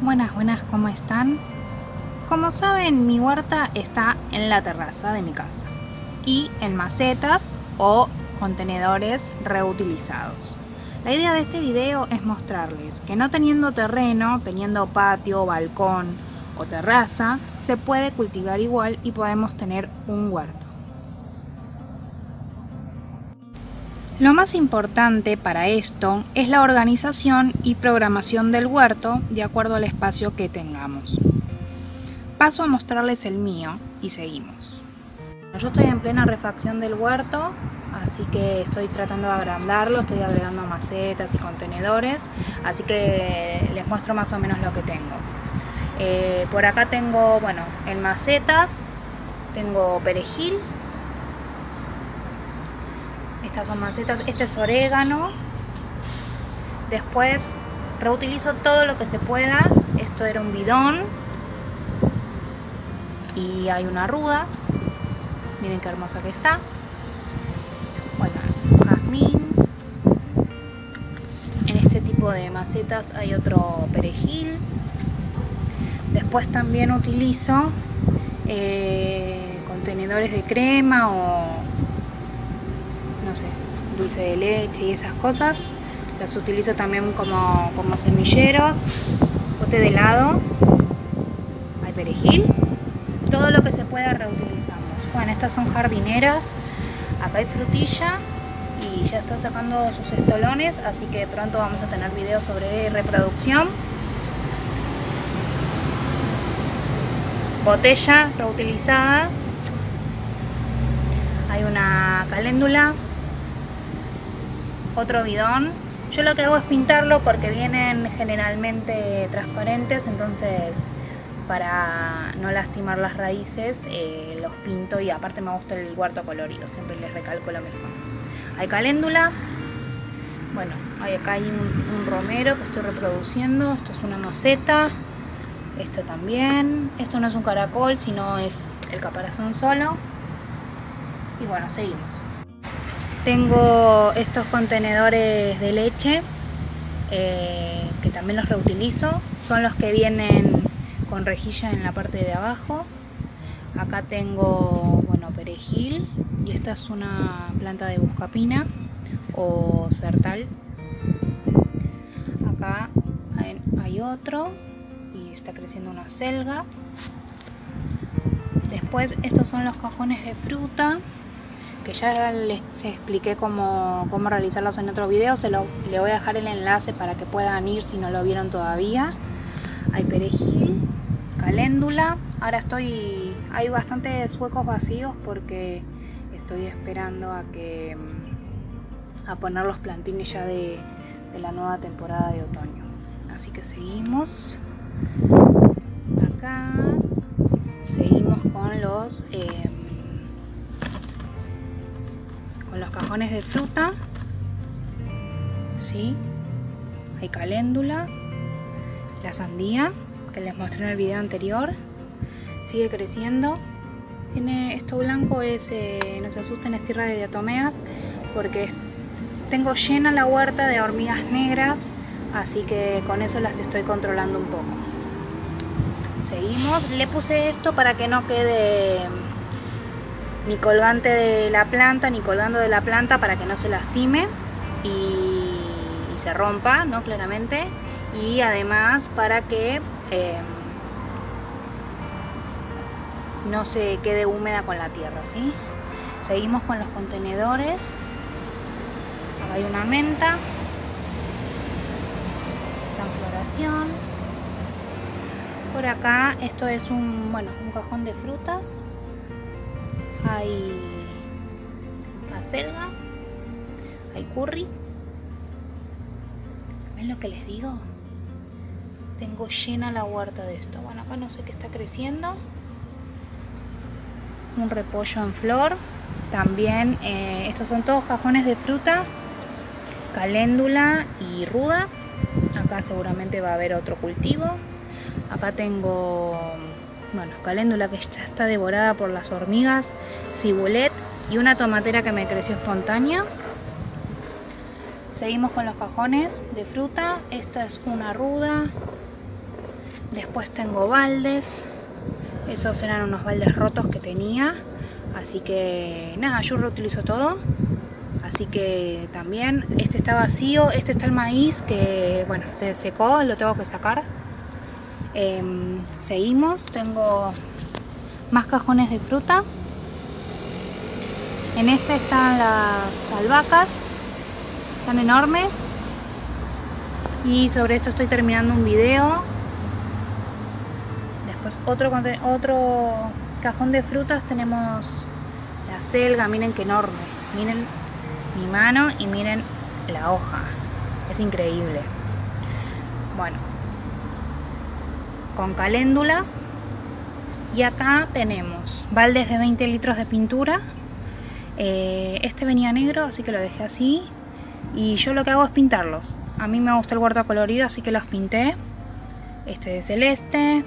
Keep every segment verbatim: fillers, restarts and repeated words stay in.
Buenas, buenas, ¿cómo están? Como saben, mi huerta está en la terraza de mi casa y en macetas o contenedores reutilizados. La idea de este video es mostrarles que no teniendo terreno, teniendo patio, balcón o terraza, se puede cultivar igual y podemos tener un huerto. Lo más importante para esto es la organización y programación del huerto de acuerdo al espacio que tengamos. Paso a mostrarles el mío y seguimos. Yo estoy en plena refacción del huerto, así que estoy tratando de agrandarlo, estoy agregando macetas y contenedores, así que les muestro más o menos lo que tengo. Eh, por acá tengo, bueno, en macetas, tengo perejil. Estas son macetas, este es orégano. Después reutilizo todo lo que se pueda. Esto era un bidón. Y hay una ruda. Miren qué hermosa que está. Bueno, jazmín. En este tipo de macetas hay otro perejil. Después también utilizo eh, contenedores de crema o no sé, dulce de leche y esas cosas. Las utilizo también como, como semilleros, bote de helado. Hay perejil. Todo lo que se pueda reutilizamos. Bueno, estas son jardineras. Acá hay frutilla y ya está sacando sus estolones, así que pronto vamos a tener videos sobre reproducción. Botella reutilizada. Hay una caléndula. Otro bidón. Yo lo que hago es pintarlo porque vienen generalmente transparentes, entonces para no lastimar las raíces eh, los pinto, y aparte me gusta el huerto colorido, siempre les recalco lo mismo. Hay caléndula. Bueno, hay, acá hay un, un romero que estoy reproduciendo. Esto es una maceta. Esto también. Esto no es un caracol, sino es el caparazón solo. Y bueno, seguimos. Tengo estos contenedores de leche eh, que también los reutilizo. Son los que vienen con rejilla en la parte de abajo. Acá tengo, bueno, perejil, y esta es una planta de buscapina o sertal. Acá hay, hay otro y está creciendo una selga. Después estos son los cajones de fruta, que ya les expliqué cómo, cómo realizarlos en otro video. Se lo, le voy a dejar el enlace para que puedan ir si no lo vieron todavía. Hay perejil, caléndula. Ahora estoy... hay bastantes huecos vacíos porque estoy esperando a que a poner los plantines ya de, de la nueva temporada de otoño. Así que seguimos. Acá seguimos con los... Eh, los cajones de fruta, ¿sí? Hay caléndula, la sandía que les mostré en el video anterior, sigue creciendo. Tiene esto blanco, es, eh, no se asusten, es tierra de diatomeas, porque es, tengo llena la huerta de hormigas negras, así que con eso las estoy controlando un poco. Seguimos. Le puse esto para que no quede ni colgante de la planta, ni colgando de la planta, para que no se lastime y, y se rompa, ¿no? Claramente. Y además para que eh, no se quede húmeda con la tierra, ¿sí? Seguimos con los contenedores. Acá hay una menta. Está en floración. Por acá, esto es un, bueno, un cajón de frutas. Hay acelga, hay curry. ¿Ven lo que les digo? Tengo llena la huerta de esto. Bueno, acá no sé qué está creciendo. Un repollo en flor. También eh, estos son todos cajones de fruta, caléndula y ruda. Acá seguramente va a haber otro cultivo. Acá tengo... bueno, caléndula que ya está devorada por las hormigas, cibulet y una tomatera que me creció espontánea. Seguimos con los cajones de fruta. Esta es una ruda. Después tengo baldes. Esos eran unos baldes rotos que tenía. Así que nada, yo reutilizo todo. Así que también este está vacío. Este está el maíz que, bueno, se secó, lo tengo que sacar. Eh, seguimos. Tengo más cajones de fruta. En este están las albahacas. Están enormes. Y sobre esto estoy terminando un video. Después otro, otro cajón de frutas. Tenemos la selga. Miren qué enorme. Miren mi mano y miren la hoja. Es increíble. Bueno. Con caléndulas. Y acá tenemos baldes de veinte litros de pintura. Eh, este venía negro, así que lo dejé así. Y yo lo que hago es pintarlos. A mí me gusta el huerto colorido, así que los pinté. Este es celeste,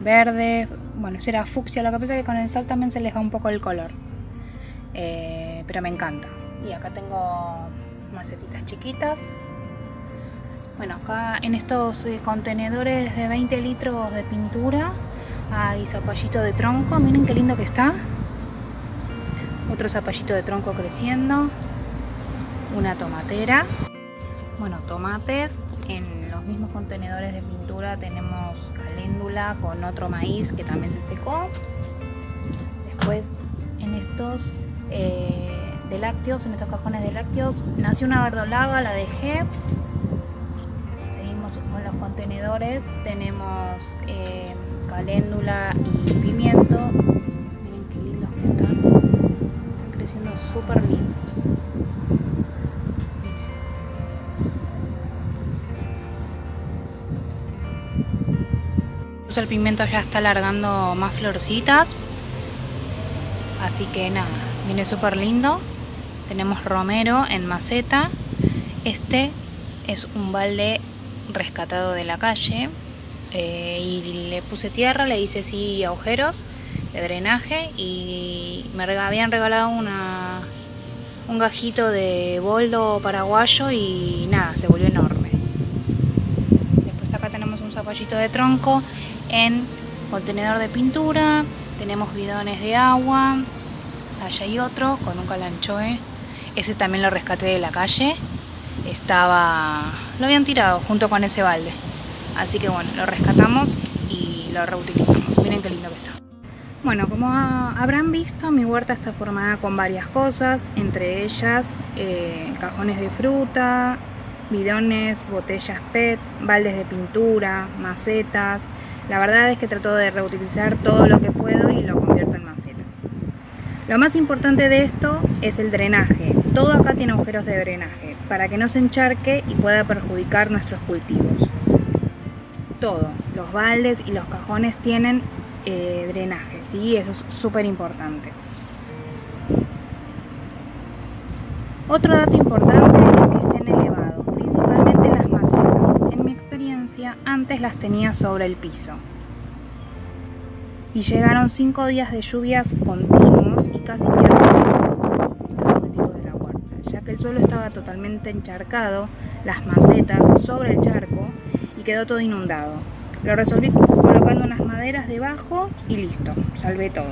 verde, bueno, ese era fucsia. Lo que pasa es que con el sol también se les va un poco el color. Eh, pero me encanta. Y acá tengo macetitas chiquitas. Bueno, acá en estos contenedores de veinte litros de pintura hay zapallito de tronco. Miren qué lindo que está. Otro zapallito de tronco creciendo. Una tomatera. Bueno, tomates. En los mismos contenedores de pintura tenemos caléndula con otro maíz que también se secó. Después en estos eh, de lácteos, en estos cajones de lácteos, nació una verdolaga, la dejé. Seguimos con los contenedores. Tenemos eh, caléndula y pimiento. Miren qué lindos que están. Están creciendo súper lindos. El pimiento ya está largando más florcitas, así que nada, viene súper lindo. Tenemos romero en maceta. Este es un balde rescatado de la calle, eh, y le puse tierra, le hice así agujeros de drenaje y me habían regalado una, un gajito de boldo paraguayo y nada, se volvió enorme. Después acá tenemos un zapallito de tronco. En contenedor de pintura tenemos bidones de agua. Allá hay otro con un calanchoe. Ese también lo rescaté de la calle. Estaba... lo habían tirado junto con ese balde. Así que bueno, lo rescatamos y lo reutilizamos. Miren qué lindo que está. Bueno, como habrán visto, mi huerta está formada con varias cosas. Entre ellas, eh, cajones de fruta, bidones, botellas PET, baldes de pintura, macetas. La verdad es que trato de reutilizar todo lo que puedo y lo convierto en macetas. Lo más importante de esto es el drenaje. Todo acá tiene agujeros de drenaje para que no se encharque y pueda perjudicar nuestros cultivos. Todo, los baldes y los cajones tienen eh, drenaje, ¿sí? Eso es súper importante. Otro dato importante es que estén elevados, principalmente las macetas. En mi experiencia, antes las tenía sobre el piso. Y llegaron cinco días de lluvias continuos y casi pierdo los cultivos de la huerta, ya que el suelo estaba totalmente encharcado, las macetas sobre el charco, y quedó todo inundado. Lo resolví colocando unas maderas debajo y listo, salvé todo.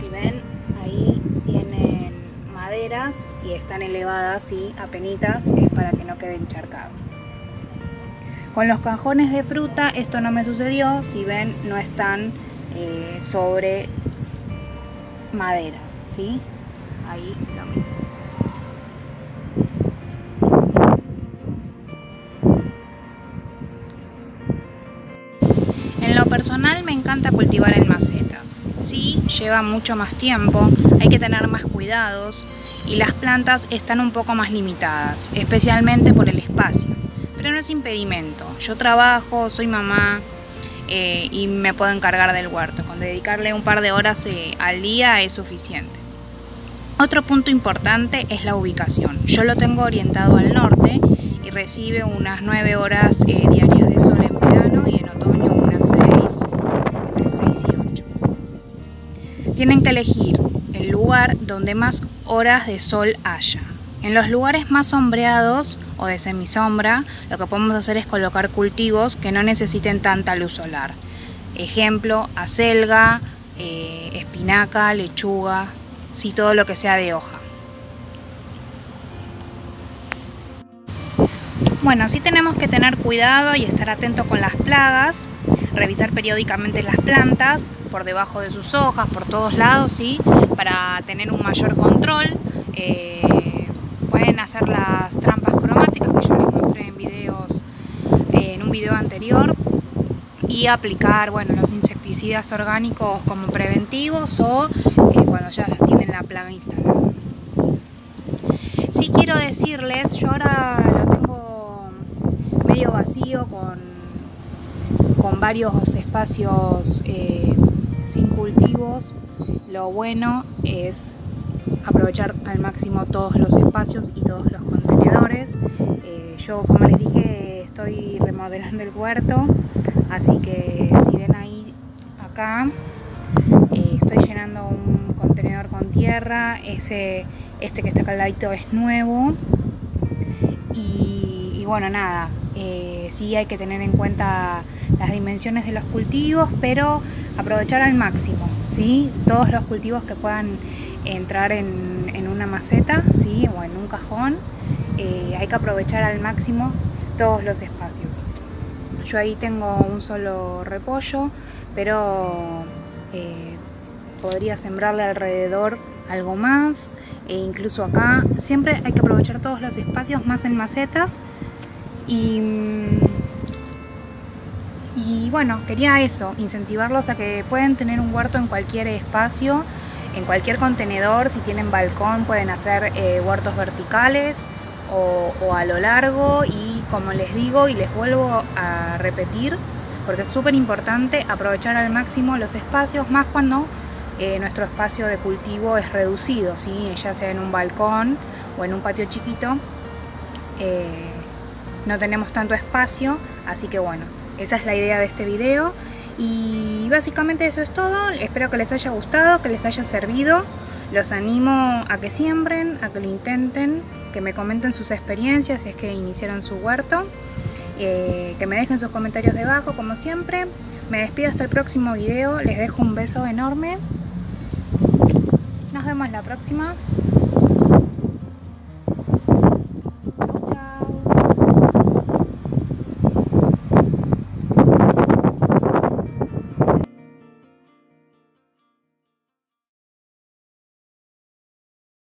Si ven, ahí tienen maderas y están elevadas y apenitas, es para que no quede encharcado. Con los cajones de fruta esto no me sucedió, si ven no están eh, sobre maderas, ¿sí? Ahí lo mismo. En lo personal me encanta cultivar en macetas, sí, lleva mucho más tiempo, hay que tener más cuidados y las plantas están un poco más limitadas, especialmente por el espacio. Pero no es impedimento, yo trabajo, soy mamá eh, y me puedo encargar del huerto. Con dedicarle un par de horas eh, al día es suficiente. Otro punto importante es la ubicación. Yo lo tengo orientado al norte y recibe unas nueve horas eh, diarias de sol en verano y en otoño unas seis, entre seis y ocho. Tienen que elegir el lugar donde más horas de sol haya. En los lugares más sombreados o de semisombra, lo que podemos hacer es colocar cultivos que no necesiten tanta luz solar. Ejemplo, acelga, eh, espinaca, lechuga, sí, todo lo que sea de hoja. Bueno, sí tenemos que tener cuidado y estar atento con las plagas, revisar periódicamente las plantas, por debajo de sus hojas, por todos lados, ¿sí? Para tener un mayor control. Eh, pueden hacer las trampas cromáticas que yo les mostré en, videos, eh, en un video anterior, y aplicar, bueno, los insecticidas orgánicos como preventivos o eh, cuando ya tienen la plaga instalada. Sí quiero decirles, yo ahora lo tengo medio vacío con, con varios espacios eh, sin cultivos. Lo bueno es aprovechar al máximo todos los espacios y todos los contenedores. Eh, yo, como les dije, estoy remodelando el huerto, así que si ven ahí, acá, eh, estoy llenando un contenedor con tierra. Ese, este que está acá al ladito es nuevo. Y, y bueno, nada, eh, sí hay que tener en cuenta las dimensiones de los cultivos, pero aprovechar al máximo, ¿sí? Todos los cultivos que puedan entrar en, en una maceta, ¿sí? O en un cajón, eh, hay que aprovechar al máximo todos los espacios. Yo ahí tengo un solo repollo, pero eh, podría sembrarle alrededor algo más, e incluso acá. Siempre hay que aprovechar todos los espacios, más en macetas. Y, y bueno, quería eso, incentivarlos a que pueden tener un huerto en cualquier espacio, en cualquier contenedor. Si tienen balcón pueden hacer eh, huertos verticales o, o a lo largo. Y como les digo y les vuelvo a repetir, porque es súper importante aprovechar al máximo los espacios, más cuando eh, nuestro espacio de cultivo es reducido, ¿sí? Ya sea en un balcón o en un patio chiquito, eh, no tenemos tanto espacio. Así que bueno, esa es la idea de este video. Y básicamente eso es todo. Espero que les haya gustado, que les haya servido. Los animo a que siembren, a que lo intenten, que me comenten sus experiencias si es que iniciaron su huerto, eh, que me dejen sus comentarios debajo, como siempre. Me despido hasta el próximo video. Les dejo un beso enorme. Nos vemos la próxima.